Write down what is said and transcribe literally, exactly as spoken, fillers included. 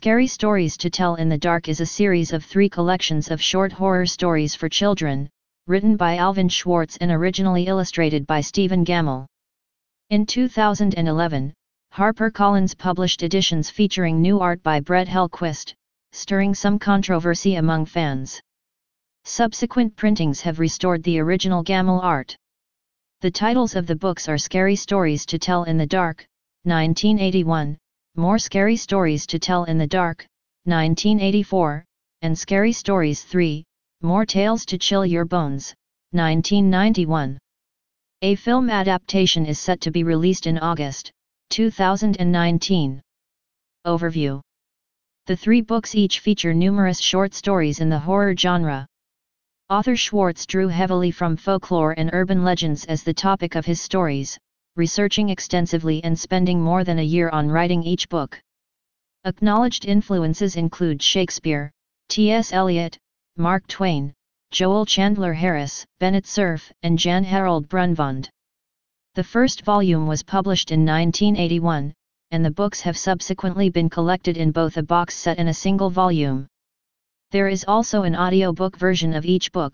Scary Stories to Tell in the Dark is a series of three collections of short horror stories for children, written by Alvin Schwartz and originally illustrated by Stephen Gammell. In two thousand eleven, HarperCollins published editions featuring new art by Brett Helquist, stirring some controversy among fans. Subsequent printings have restored the original Gammell art. The titles of the books are Scary Stories to Tell in the Dark, nineteen eighty-one, More Scary Stories to Tell in the Dark, nineteen eighty-four, and Scary Stories three, More Tales to Chill Your Bones, nineteen ninety-one. A film adaptation is set to be released in August, two thousand nineteen. Overview. The three books each feature numerous short stories in the horror genre. Author Schwartz drew heavily from folklore and urban legends as the topic of his stories, researching extensively and spending more than a year on writing each book. Acknowledged influences include Shakespeare, T S Eliot, Mark Twain, Joel Chandler Harris, Bennett Cerf, and Jan Harold Brunvand. The first volume was published in nineteen eighty-one, and the books have subsequently been collected in both a box set and a single volume. There is also an audiobook version of each book,